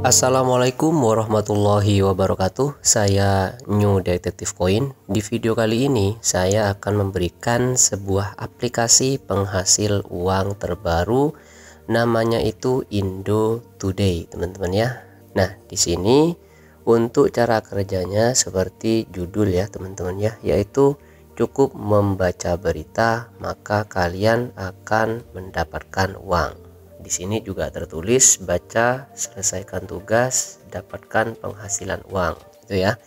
Assalamualaikum warahmatullahi wabarakatuh. Saya New Detektif Coin. Di video kali ini saya akan memberikan sebuah aplikasi penghasil uang terbaru, namanya itu Indo Today, teman-teman ya. Nah, di sini untuk cara kerjanya seperti judul ya, teman-teman ya, yaitu cukup membaca berita maka kalian akan mendapatkan uang. Di sini juga tertulis baca, selesaikan tugas, dapatkan penghasilan uang, gitu ya.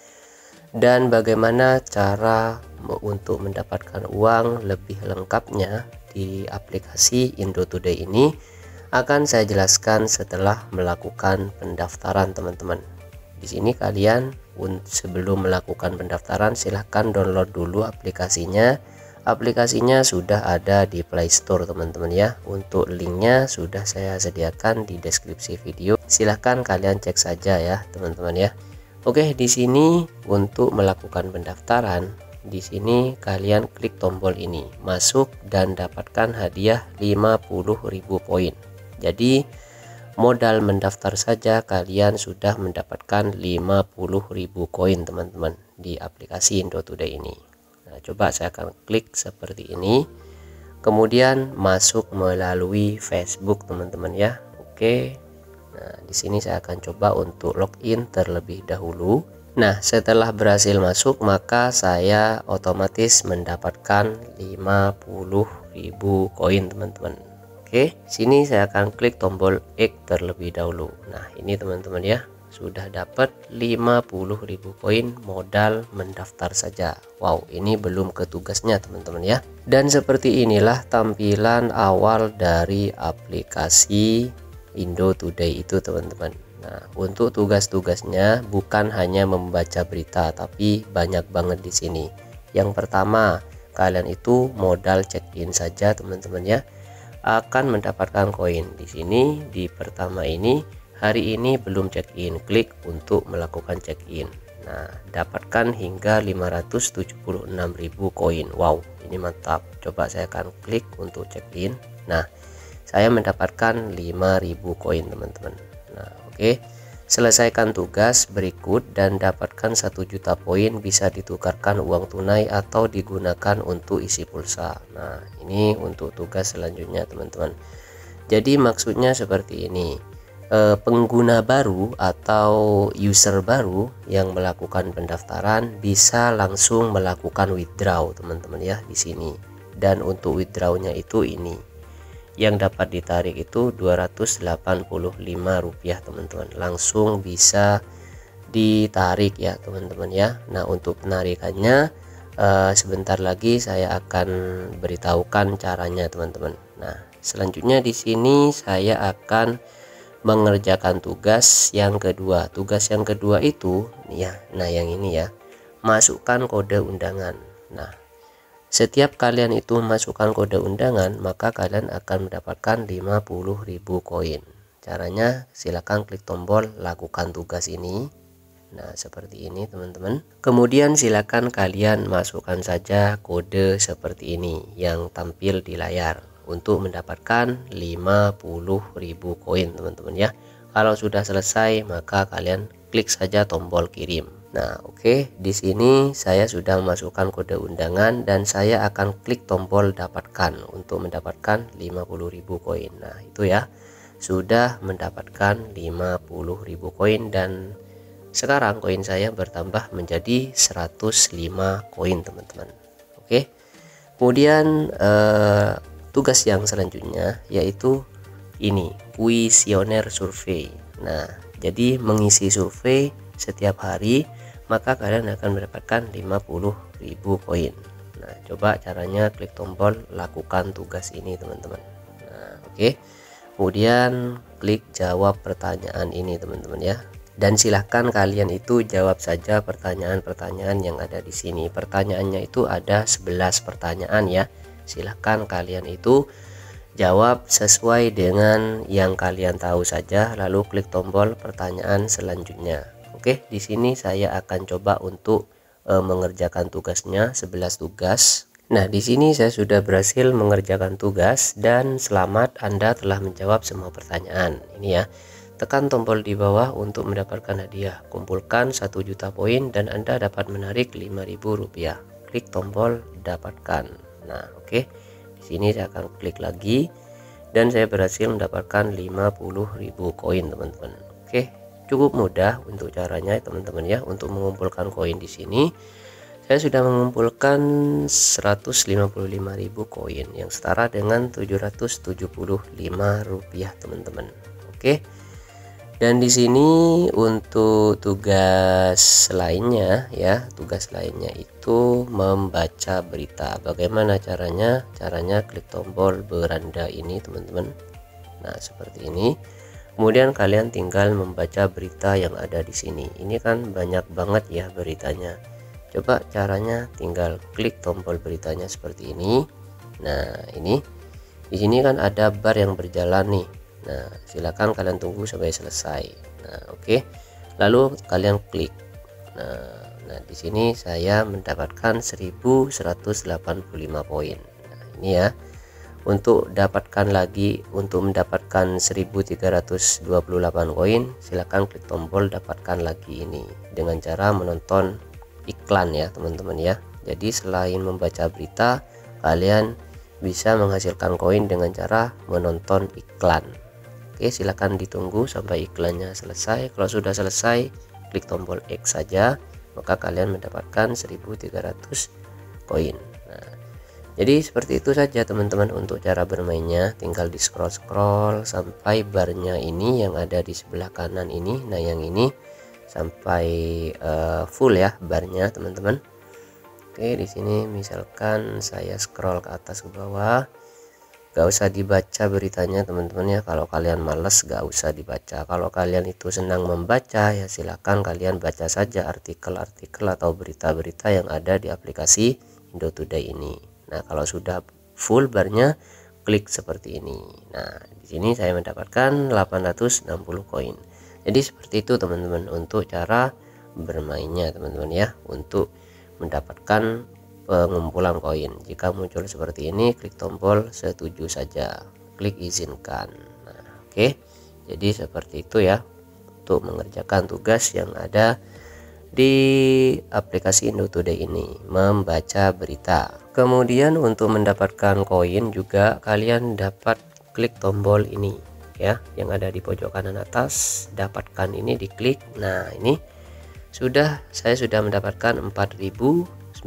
Dan bagaimana cara untuk mendapatkan uang lebih lengkapnya di aplikasi Indo Today ini akan saya jelaskan setelah melakukan pendaftaran, teman-teman. Di sini kalian sebelum melakukan pendaftaran silahkan download dulu aplikasinya. Aplikasinya sudah ada di Play Store, teman-teman ya. Untuk linknya sudah saya sediakan di deskripsi video. Silahkan kalian cek saja ya, teman-teman ya. Oke, di sini untuk melakukan pendaftaran, di sini kalian klik tombol ini, masuk dan dapatkan hadiah 50.000 poin. Jadi modal mendaftar saja kalian sudah mendapatkan 50.000 koin, teman-teman, di aplikasi Indo Today ini. Nah, coba saya akan klik seperti ini, kemudian masuk melalui Facebook, teman-teman ya. Oke, nah di sini saya akan coba untuk login terlebih dahulu. Nah, setelah berhasil masuk maka saya otomatis mendapatkan 50.000 koin, teman-teman. Oke, sini saya akan klik tombol X terlebih dahulu. Nah, ini teman-teman ya, sudah dapat 50.000 koin modal mendaftar saja. Wow, ini belum ke tugasnya, teman-teman ya. Dan seperti inilah tampilan awal dari aplikasi Indo Today itu, teman-teman. Nah, untuk tugas-tugasnya bukan hanya membaca berita, tapi banyak banget di sini. Yang pertama, kalian itu modal check-in saja, teman-teman ya, akan mendapatkan koin. Di sini di pertama ini, hari ini belum check-in, klik untuk melakukan check-in. Nah, dapatkan hingga 576.000 koin. Wow, ini mantap. Coba saya akan klik untuk check-in. Nah, saya mendapatkan 5.000 koin, teman-teman. Nah, oke. Selesaikan tugas berikut dan dapatkan 1 juta poin, bisa ditukarkan uang tunai atau digunakan untuk isi pulsa. Nah, ini untuk tugas selanjutnya, teman-teman. Jadi maksudnya seperti ini. Pengguna baru atau user baru yang melakukan pendaftaran bisa langsung melakukan withdraw, teman-teman ya, di sini. Dan untuk withdrawnya itu ini, yang dapat ditarik itu Rp285, teman-teman. Langsung bisa ditarik ya, teman-teman ya. Nah, untuk penarikannya sebentar lagi saya akan beritahukan caranya, teman-teman. Nah, selanjutnya di sini saya akan mengerjakan tugas yang kedua. Tugas yang kedua itu ya, nah yang ini ya, masukkan kode undangan. Nah, setiap kalian itu masukkan kode undangan maka kalian akan mendapatkan 50.000 koin. Caranya silahkan klik tombol lakukan tugas ini. Nah, seperti ini, teman-teman. Kemudian silahkan kalian masukkan saja kode seperti ini yang tampil di layar untuk mendapatkan 50.000 koin, teman-teman ya. Kalau sudah selesai maka kalian klik saja tombol kirim. Nah, oke, di sini saya sudah memasukkan kode undangan dan saya akan klik tombol dapatkan untuk mendapatkan 50.000 koin. Nah, itu ya, sudah mendapatkan 50.000 koin dan sekarang koin saya bertambah menjadi 105 koin, teman-teman. Oke. Kemudian tugas yang selanjutnya yaitu ini, kuesioner survei. Nah, jadi mengisi survei setiap hari maka kalian akan mendapatkan 50.000 koin. Nah, coba caranya klik tombol lakukan tugas ini, teman-teman. Nah, oke. Kemudian klik jawab pertanyaan ini, teman-teman ya. Dan silahkan kalian itu jawab saja pertanyaan-pertanyaan yang ada di sini. Pertanyaannya itu ada 11 pertanyaan ya. Silahkan kalian itu jawab sesuai dengan yang kalian tahu saja, lalu klik tombol pertanyaan selanjutnya. Oke, di sini saya akan coba untuk mengerjakan tugasnya, 11 tugas. Nah, di sini saya sudah berhasil mengerjakan tugas dan selamat, Anda telah menjawab semua pertanyaan ini ya. Tekan tombol di bawah untuk mendapatkan hadiah. Kumpulkan 1 juta poin dan Anda dapat menarik Rp5.000. Klik tombol dapatkan. Nah, oke. Di sini saya akan klik lagi dan saya berhasil mendapatkan 50.000 koin, teman-teman. Oke, cukup mudah untuk caranya, teman-teman ya, untuk mengumpulkan koin di sini. Saya sudah mengumpulkan 155.000 koin yang setara dengan Rp775, teman-teman. Oke. Dan di sini untuk tugas lainnya ya, tugas lainnya itu membaca berita. Bagaimana caranya? Caranya klik tombol beranda ini, teman-teman. Nah, seperti ini. Kemudian kalian tinggal membaca berita yang ada di sini. Ini kan banyak banget ya beritanya. Coba caranya tinggal klik tombol beritanya seperti ini. Nah, ini di sini kan ada bar yang berjalan nih. Nah, silakan kalian tunggu sampai selesai. Nah, oke. Lalu kalian klik. Nah, di sini saya mendapatkan 1.185 poin. Nah, ini ya. Untuk dapatkan lagi, untuk mendapatkan 1.328 koin, silakan klik tombol dapatkan lagi ini dengan cara menonton iklan ya, teman-teman ya. Jadi selain membaca berita, kalian bisa menghasilkan koin dengan cara menonton iklan. Oke, silahkan ditunggu sampai iklannya selesai. Kalau sudah selesai, klik tombol X saja, maka kalian mendapatkan 1.300 koin. Nah, jadi seperti itu saja teman-teman untuk cara bermainnya. Tinggal di scroll-scroll sampai barnya ini yang ada di sebelah kanan ini. Nah, yang ini sampai full ya barnya, teman-teman. Oke, di sini misalkan saya scroll ke atas ke bawah. Gak usah dibaca beritanya, teman-teman ya. Kalau kalian males, gak usah dibaca. Kalau kalian itu senang membaca ya, silahkan kalian baca saja artikel-artikel atau berita-berita yang ada di aplikasi Indo Today ini. Nah, kalau sudah full barnya, klik seperti ini. Nah, di sini saya mendapatkan 860 koin. Jadi seperti itu teman-teman untuk cara bermainnya, teman-teman ya, untuk mendapatkan pengumpulan koin. Jika muncul seperti ini, klik tombol setuju saja, klik izinkan. Nah, oke. Jadi seperti itu ya untuk mengerjakan tugas yang ada di aplikasi Indo Today ini, membaca berita. Kemudian untuk mendapatkan koin juga kalian dapat klik tombol ini ya, yang ada di pojok kanan atas, dapatkan ini diklik. Nah, ini saya sudah mendapatkan 4.923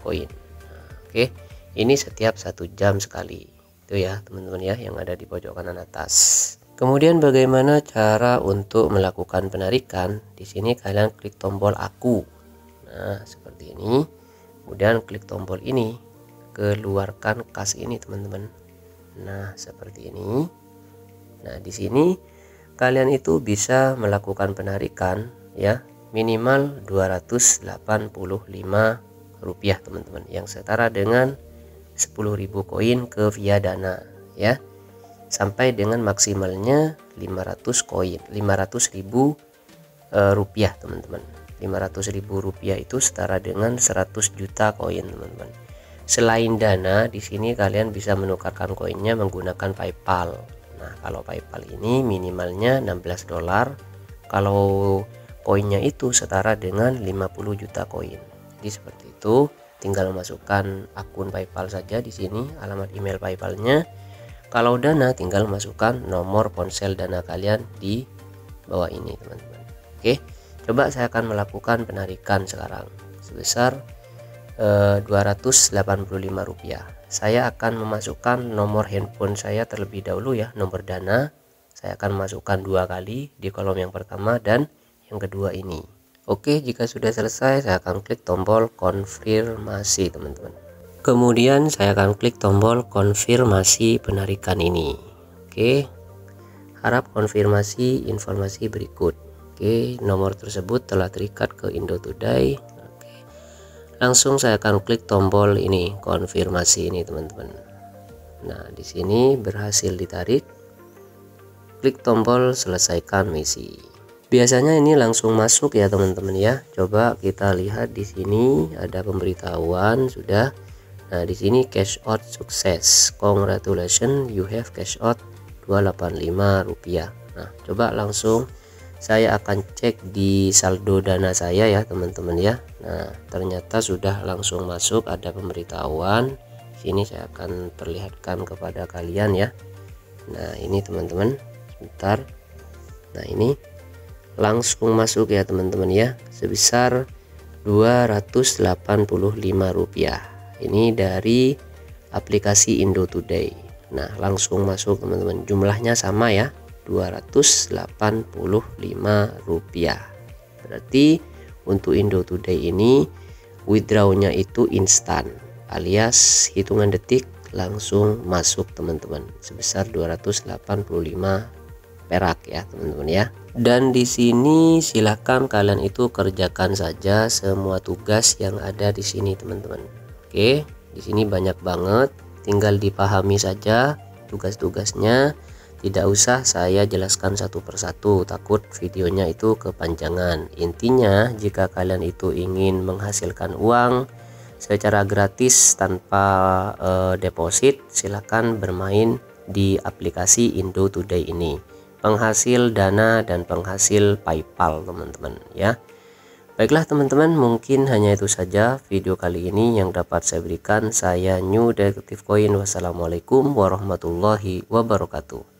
koin. Nah, oke, ini setiap 1 jam sekali itu ya teman-teman ya, yang ada di pojok kanan atas. Kemudian bagaimana cara untuk melakukan penarikan? Di sini kalian klik tombol aku, nah seperti ini, kemudian klik tombol ini, keluarkan kas ini teman-teman. Nah, seperti ini. Nah, di sini kalian itu bisa melakukan penarikan ya, minimal Rp285 teman-teman, yang setara dengan 10.000 koin ke via Dana ya, sampai dengan maksimalnya 500.000 rupiah teman-teman. 500.000 rupiah itu setara dengan 100 juta koin teman-teman. Selain Dana, di sini kalian bisa menukarkan koinnya menggunakan PayPal. Nah, kalau PayPal ini minimalnya $16, kalau koinnya itu setara dengan 50 juta koin. Jadi seperti itu, tinggal masukkan akun PayPal saja di sini, alamat email PayPal-nya. Kalau Dana tinggal masukkan nomor ponsel Dana kalian di bawah ini, teman-teman. Oke, coba saya akan melakukan penarikan sekarang sebesar Rp285. Saya akan memasukkan nomor handphone saya terlebih dahulu ya, nomor Dana. Saya akan masukkan 2 kali di kolom yang pertama dan yang kedua ini. Oke, jika sudah selesai, saya akan klik tombol konfirmasi teman-teman. Kemudian saya akan klik tombol konfirmasi penarikan ini. Oke, harap konfirmasi informasi berikut. Oke, nomor tersebut telah terikat ke Indo Today. Oke, langsung saya akan klik tombol ini, konfirmasi ini teman-teman. Nah, di sini berhasil ditarik. Klik tombol selesaikan misi. Biasanya ini langsung masuk ya teman-teman ya. Coba kita lihat di sini ada pemberitahuan sudah. Nah, di sini cash out sukses. Congratulations, you have cash out Rp285. Nah, coba langsung saya akan cek di saldo Dana saya ya teman-teman ya. Nah, ternyata sudah langsung masuk, ada pemberitahuan. Sini saya akan perlihatkan kepada kalian ya. Nah, ini teman-teman, sebentar. Nah, ini langsung masuk ya teman-teman ya, sebesar Rp285. Ini dari aplikasi Indo Today. Nah, langsung masuk teman-teman. Jumlahnya sama ya, Rp285. Berarti untuk Indo Today ini withdrawnya itu instan, alias hitungan detik langsung masuk teman-teman, sebesar 285 perak ya teman-teman ya. Dan di sini silahkan kalian itu kerjakan saja semua tugas yang ada di sini teman-teman. Oke, di sini banyak banget, tinggal dipahami saja tugas-tugasnya. Tidak usah saya jelaskan satu persatu, takut videonya itu kepanjangan. Intinya, jika kalian itu ingin menghasilkan uang secara gratis tanpa deposit, silakan bermain di aplikasi Indo Today ini. Penghasil Dana dan penghasil PayPal teman-teman ya. Baiklah teman-teman, mungkin hanya itu saja video kali ini yang dapat saya berikan. Saya New Detektif Coin. Wassalamualaikum warahmatullahi wabarakatuh.